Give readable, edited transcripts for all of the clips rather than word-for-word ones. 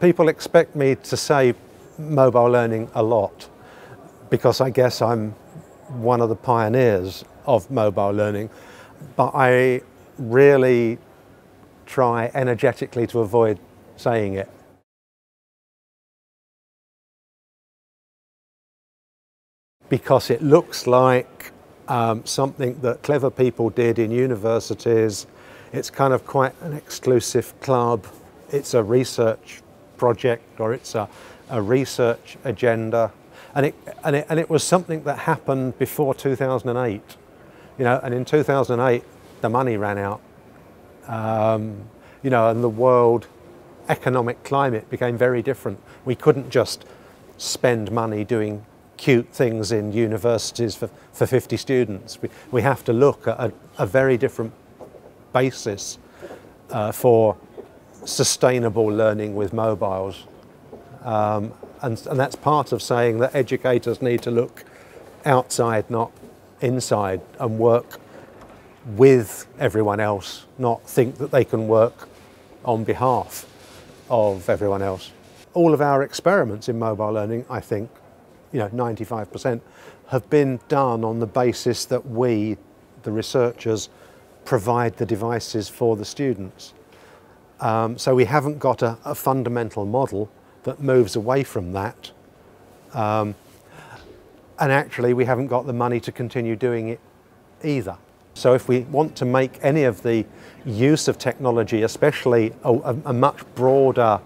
People expect me to say mobile learning a lot because I guess I'm one of the pioneers of mobile learning, but I really try energetically to avoid saying it. Because it looks like something that clever people did in universities. It's kind of quite an exclusive club. It's a research project, or it's a research agenda. And it was something that happened before 2008. You know, and in 2008, the money ran out. You know, and the world economic climate became very different. We couldn't just spend money doing cute things in universities for 50 students. We have to look at a very different basis for sustainable learning with mobiles. And that's part of saying that educators need to look outside, not inside, and work with everyone else, not think that they can work on behalf of everyone else. All of our experiments in mobile learning, I think, you know, 95% have been done on the basis that we, the researchers, provide the devices for the students. So we haven't got a fundamental model that moves away from that. And actually we haven't got the money to continue doing it either. So if we want to make any of the use of technology, especially a much broader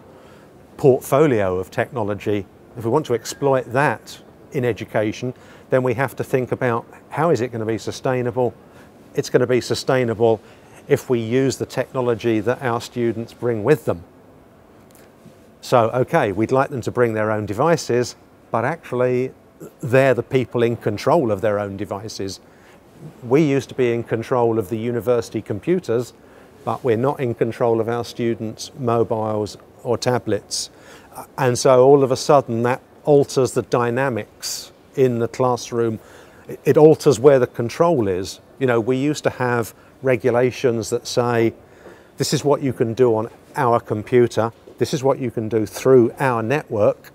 portfolio of technology, if we want to exploit that in education, then we have to think about how is it going to be sustainable. It's going to be sustainable if we use the technology that our students bring with them. So, okay, we'd like them to bring their own devices, but actually they're the people in control of their own devices. We used to be in control of the university computers, but we're not in control of our students' mobiles or tablets. And so all of a sudden that alters the dynamics in the classroom. It alters where the control is. You know, we used to have regulations that say, this is what you can do on our computer, this is what you can do through our network,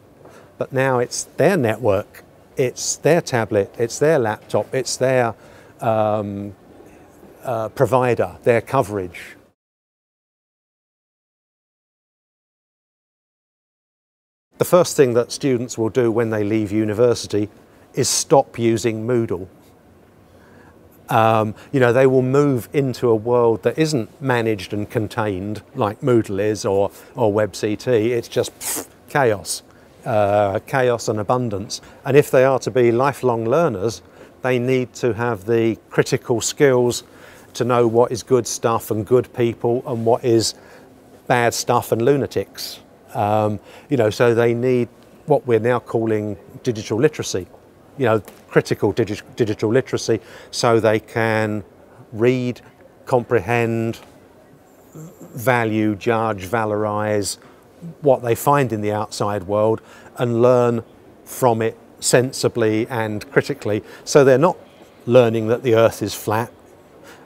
but now it's their network, it's their tablet, it's their laptop, it's their provider, their coverage. The first thing that students will do when they leave university is stop using Moodle. You know, they will move into a world that isn't managed and contained like Moodle is or WebCT. It's just chaos, chaos and abundance. And if they are to be lifelong learners, they need to have the critical skills to know what is good stuff and good people and what is bad stuff and lunatics. You know, so they need what we're now calling digital literacy, you know, critical digital literacy, so they can read, comprehend, value, judge, valorize what they find in the outside world and learn from it sensibly and critically. So they're not learning that the earth is flat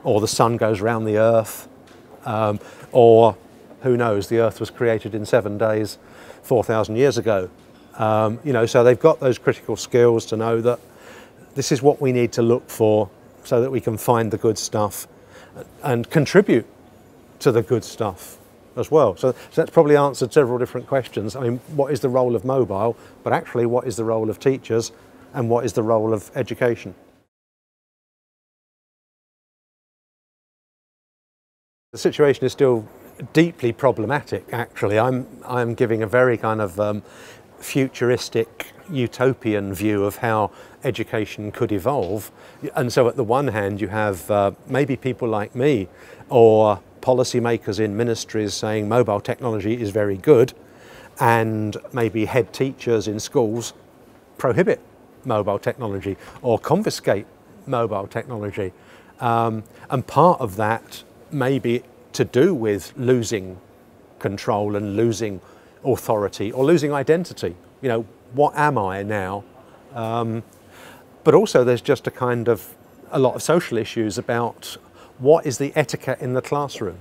or the sun goes round the earth, or who knows, the earth was created in 7 days 4,000 years ago. You know, so they've got those critical skills to know that this is what we need to look for so that we can find the good stuff and contribute to the good stuff as well. So that's probably answered several different questions. I mean, what is the role of mobile, but actually what is the role of teachers and what is the role of education? The situation is still deeply problematic, actually. I'm giving a very kind of futuristic, utopian view of how education could evolve. And so at the one hand you have maybe people like me or policymakers in ministries saying mobile technology is very good, and maybe head teachers in schools prohibit mobile technology or confiscate mobile technology. And part of that may be to do with losing control and losing authority or losing identity. You know, what am I now? But also there's just a kind of a lot of social issues about what is the etiquette in the classroom.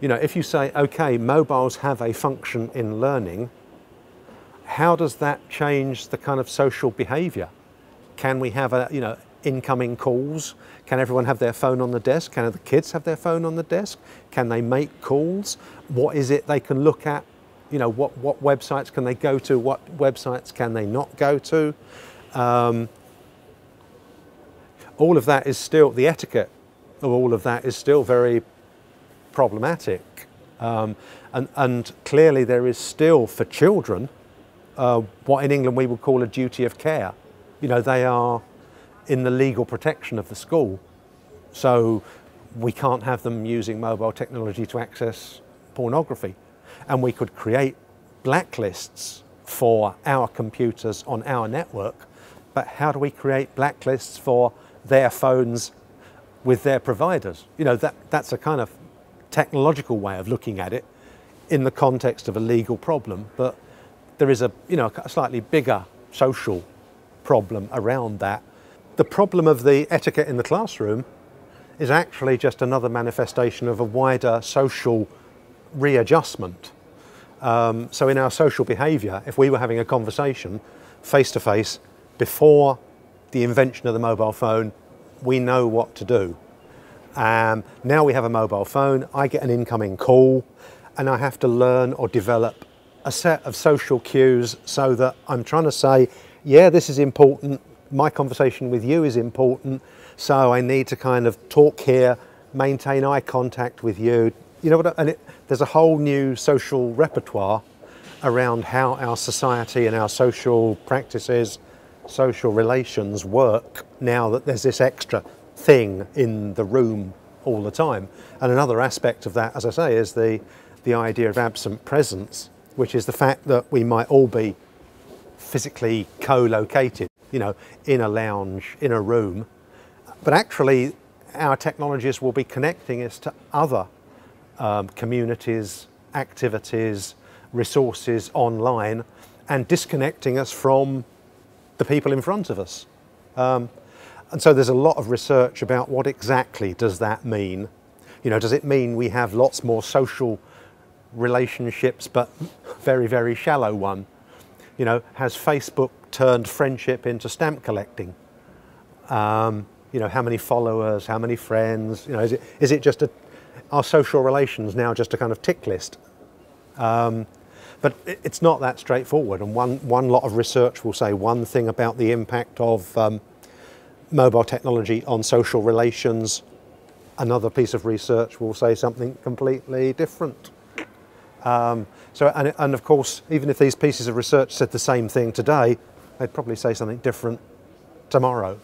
you know, if you say, okay, mobiles have a function in learning, how does that change the kind of social behavior? Can we have a, you know, incoming calls? Can everyone have their phone on the desk? Can the kids have their phone on the desk? Can they make calls? What is it they can look at? You know, what websites can they go to? What websites can they not go to? All of that is still, the etiquette of all of that is still very problematic. And clearly there is still, for children, what in England we would call a duty of care. You know, they are in the legal protection of the school. So we can't have them using mobile technology to access pornography. And we could create blacklists for our computers on our network, but how do we create blacklists for their phones with their providers? You know, that's a kind of technological way of looking at it in the context of a legal problem, but there is a, you know, a slightly bigger social problem around that. The problem of the etiquette in the classroom is actually just another manifestation of a wider social readjustment. So in our social behaviour, if we were having a conversation face to face before the invention of the mobile phone, we know what to do. Now we have a mobile phone, I get an incoming call, and I have to learn or develop a set of social cues so that I'm trying to say, yeah, this is important, my conversation with you is important, so I need to kind of talk here, maintain eye contact with you. You know what? And there's a whole new social repertoire around how our society and our social practices, social relations work now that there's this extra thing in the room all the time. And another aspect of that, as I say, is the idea of absent presence, which is the fact that we might all be physically co-located, you know, in a lounge, in a room, but actually our technologists will be connecting us to other communities, activities, resources online, and disconnecting us from the people in front of us. And so there's a lot of research about what exactly does that mean. You know, does it mean we have lots more social relationships, but very, very shallow one? You know, has Facebook turned friendship into stamp collecting? You know, how many followers, how many friends? You know, is it just a our social relations now just a kind of tick list? But it's not that straightforward, and one lot of research will say one thing about the impact of mobile technology on social relations, another piece of research will say something completely different. So of course, even if these pieces of research said the same thing today, they'd probably say something different tomorrow.